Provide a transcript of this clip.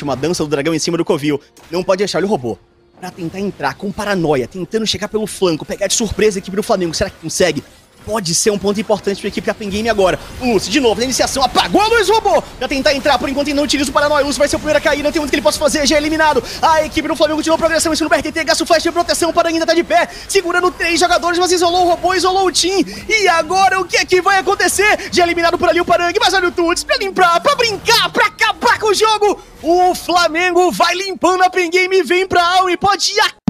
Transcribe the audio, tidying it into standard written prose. Uma dança do dragão em cima do covil. Não pode achar o robô. Pra tentar entrar com paranoia, tentando chegar pelo flanco, pegar de surpresa a equipe do Flamengo. Será que consegue? Pode ser um ponto importante pra equipe da Pengame agora. O Lúcio, de novo, na iniciação, apagou a luz, robô! Pra tentar entrar, por enquanto ele não utiliza o paranoia. O Lúcio vai ser o primeiro a cair, não tem muito que ele possa fazer, já é eliminado. A equipe do Flamengo tirou a progressão, isso no BRTT, gasta o flash de proteção, o Paranguinha tá de pé, segurando 3 jogadores, mas isolou o robô, isolou o Team. E agora, o que é que vai acontecer? Já é eliminado por ali o Parangue, mas olha o Tuts, pra limpar, pra brincar, pra acabar com o jogo! O Flamengo vai limpando a Pengame, vem pra Alme, pode ir aqui.